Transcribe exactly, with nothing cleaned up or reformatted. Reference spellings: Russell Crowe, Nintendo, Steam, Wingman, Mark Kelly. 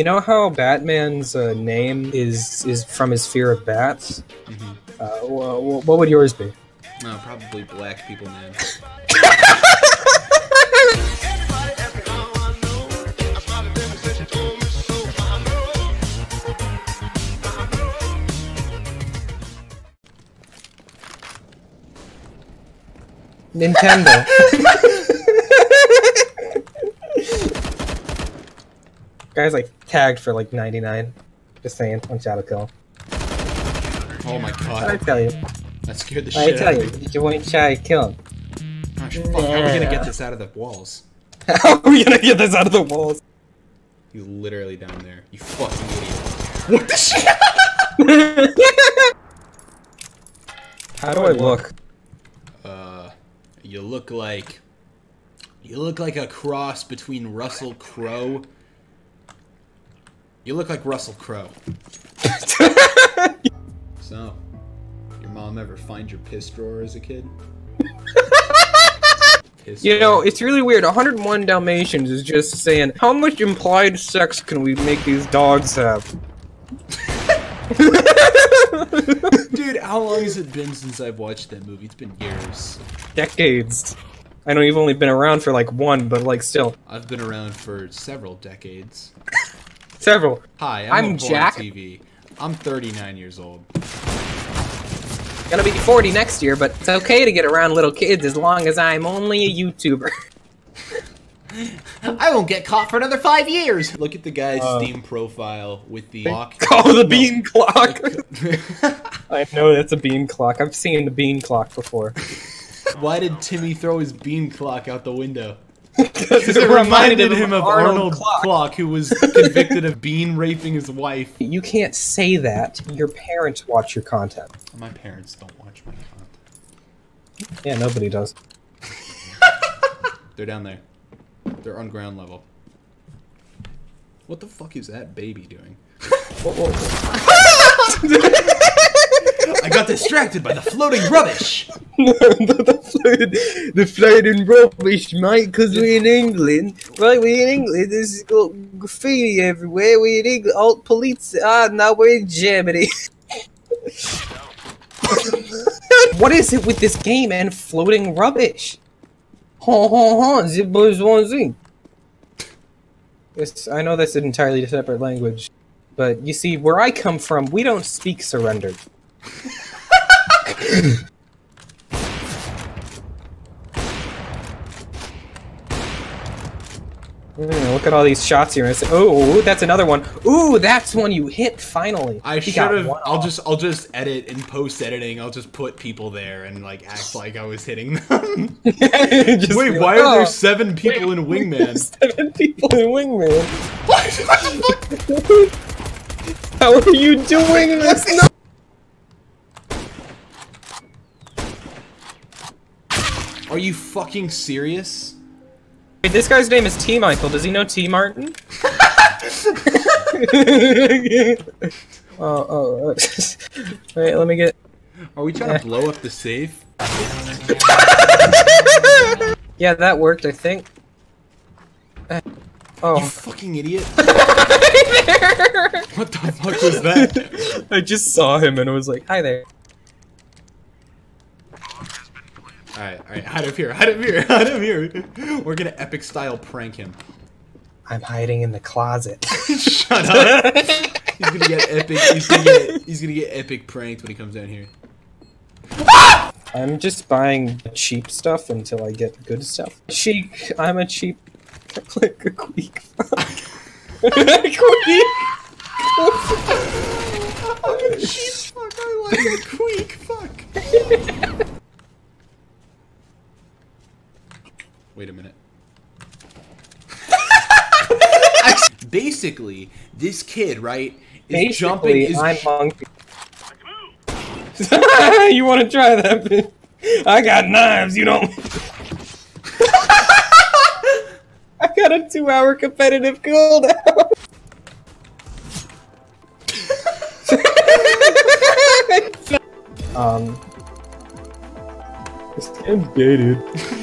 You know how Batman's uh, name is is from his fear of bats? Mm-hmm. uh, wh wh what would yours be? No, oh, probably black people, man. Nintendo. Guy's like tagged for like ninety-nine. Just saying, one shot a kill. Oh my god. What did I tell you? That scared the what shit out of me. I tell you, you one shot kill him. Gosh, fuck, yeah. How are we gonna get this out of the walls? How are we gonna get this out of the walls? He's literally down there. You fucking idiot. What the shit? How do I look? Uh, you look like... You look like a cross between Russell Crowe... You look like Russell Crowe. So, your mom ever find your piss drawer as a kid? Piss you drawer. Know, it's really weird. one oh one Dalmatians is just saying, how much implied sex can we make these dogs have? Dude, how long has it been since I've watched that movie? It's been years. Decades. I know you've only been around for like one, but like still. I've been around for several decades. Several. Hi, I'm, I'm Jack. T V. I'm thirty-nine years old. Gonna be forty next year, but it's okay to get around little kids as long as I'm only a YouTuber. I won't get caught for another five years. Look at the guy's uh, Steam profile with the clock. Oh, the bean clock. I know that's a bean clock. I've seen the bean clock before. Why did Timmy throw his bean clock out the window? Because it, it reminded, reminded him of Arnold, Arnold Clock. Clock, who was convicted of bean raping his wife. You can't say that. Your parents watch your content. My parents don't watch my content. Yeah, nobody does. They're down there. They're on ground level. What the fuck is that baby doing? Whoa, whoa, whoa. I got distracted by the floating rubbish! No, not the floating, the floating rubbish, mate, because we're in England. Right, we're in England, there's graffiti everywhere, we're in England, alt police, ah, now we're in Germany. What is it with this game and floating rubbish? Ha ha ha, the bourgeoisie. Yes, I know that's an entirely separate language, but you see, where I come from, we don't speak surrendered. Mm, look at all these shots here. Oh, that's another one. Ooh, that's one you hit finally. I should have. I'll just, I'll just edit and post editing. I'll just put people there and like act like I was hitting them. Wait, why like, are oh, there seven people wait, in Wingman? Seven people in Wingman. What? What the fuck? How are you doing this? No. Are you fucking serious? Wait, this guy's name is T. Michael. Does he know T. Martin? oh, oh, oh. Wait, let me get... Are we trying yeah. to blow up the safe? Yeah, that worked, I think. Oh. You fucking idiot. What the fuck was that? I just saw him and I was like, hi there. Alright, alright, hide up here, hide up here, hide up here. We're gonna epic style prank him. I'm hiding in the closet. Shut up. He's gonna get epic, he's gonna get, he's gonna get epic pranked when he comes down here. I'm just buying cheap stuff until I get good stuff. Cheek, I'm a cheap, like a queek. Queek. I'm a cheap fuck, I like a queek, fuck. Wait a minute. Basically, this kid, right, is Basically, jumping. Is I'm monkey. You want to try that? Bitch? I got knives. You don't. I got a two-hour competitive cooldown. um. This game's gay, dude.